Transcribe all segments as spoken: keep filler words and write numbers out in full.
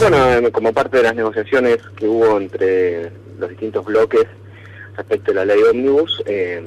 Bueno, como parte de las negociaciones que hubo entre los distintos bloques respecto a la ley Omnibus, eh,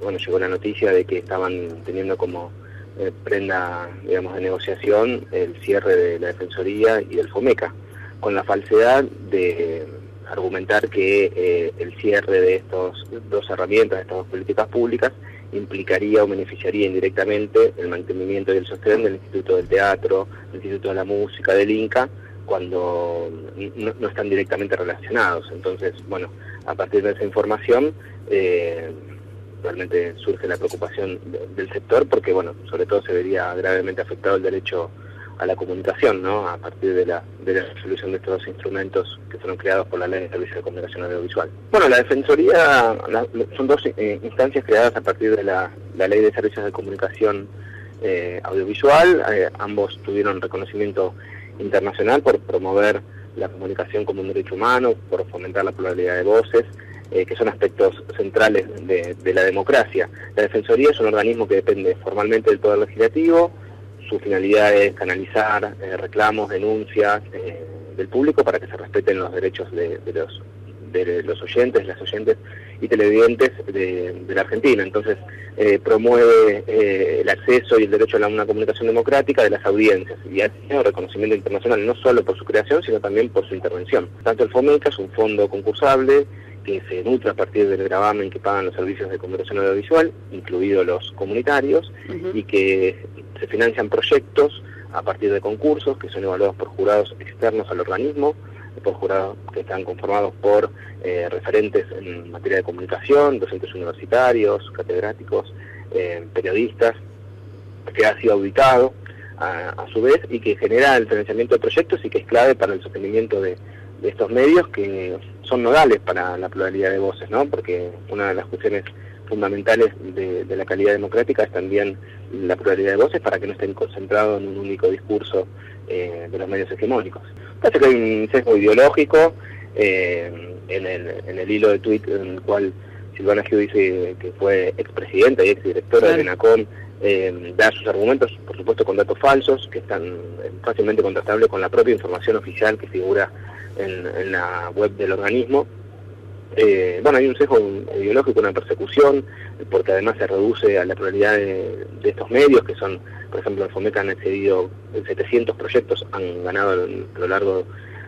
bueno, llegó la noticia de que estaban teniendo como eh, prenda, digamos, de negociación el cierre de la Defensoría y del Fomeca, con la falsedad de argumentar que eh, el cierre de estas dos herramientas, de estas dos políticas públicas, implicaría o beneficiaría indirectamente el mantenimiento y el sostén del Instituto del Teatro, del Instituto de la Música, del Inca, cuando no, no están directamente relacionados. Entonces, bueno, a partir de esa información, eh, realmente surge la preocupación de, del sector, porque, bueno, sobre todo se vería gravemente afectado el derecho a la comunicación, ¿no?, a partir de la, de la resolución de estos dos instrumentos que fueron creados por la Ley de Servicios de Comunicación Audiovisual. Bueno, la Defensoría, la, son dos eh, instancias creadas a partir de la, la Ley de Servicios de Comunicación eh, Audiovisual. Eh, ambos tuvieron reconocimiento internacional por promover la comunicación como un derecho humano, por fomentar la pluralidad de voces, eh, que son aspectos centrales de, de la democracia. La Defensoría es un organismo que depende formalmente del Poder Legislativo. Su finalidad es canalizar eh, reclamos, denuncias eh, del público para que se respeten los derechos de, de, los, de los oyentes, las oyentes y televidentes de, de la Argentina. Entonces, eh, promueve eh, el acceso y el derecho a la, una comunicación democrática de las audiencias, y ha tenido reconocimiento internacional no solo por su creación, sino también por su intervención. Tanto el Fomeca es un fondo concursable que se nutre a partir del gravamen que pagan los servicios de comunicación audiovisual, incluidos los comunitarios, uh-huh. y que se financian proyectos a partir de concursos que son evaluados por jurados externos al organismo, por jurados que están conformados por eh, referentes en materia de comunicación, docentes universitarios, catedráticos, eh, periodistas, que ha sido auditado a, a su vez, y que genera el financiamiento de proyectos y que es clave para el sostenimiento de, de estos medios que son nodales para la pluralidad de voces, ¿no? Porque una de las cuestiones fundamentales de, de la calidad democrática es también la pluralidad de voces, para que no estén concentrados en un único discurso eh, de los medios hegemónicos. Parece que hay un sesgo ideológico eh, en, el, en el hilo de tuit en el cual Silvana Giudice, que fue expresidenta y exdirectora claro. de NACOM, eh, da sus argumentos, por supuesto con datos falsos, que están fácilmente contrastables con la propia información oficial que figura en, en la web del organismo. Eh, bueno, hay un sesgo ideológico, una persecución, porque además se reduce a la pluralidad de, de estos medios, que son, por ejemplo, en Fomeca han excedido setecientos proyectos, han ganado a lo largo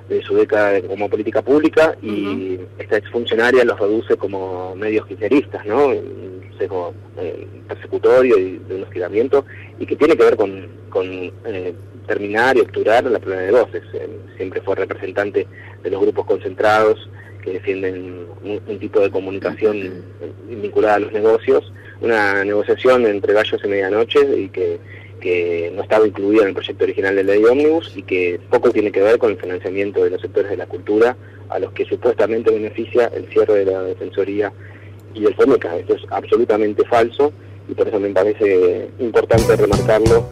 de su década como política pública, y uh-huh. esta exfuncionaria los reduce como medios kirchneristas, ¿no? Un sesgo eh, persecutorio y de un hostigamiento, y que tiene que ver con, con eh, terminar y obturar la pluralidad de voces. Eh, siempre fue representante de los grupos concentrados, que defienden un, un tipo de comunicación vinculada a los negocios, una negociación entre gallos y medianoche, y que, que no estaba incluida en el proyecto original de ley Omnibus, y que poco tiene que ver con el financiamiento de los sectores de la cultura a los que supuestamente beneficia el cierre de la Defensoría y el Fomeca. Esto es absolutamente falso, y por eso me parece importante remarcarlo.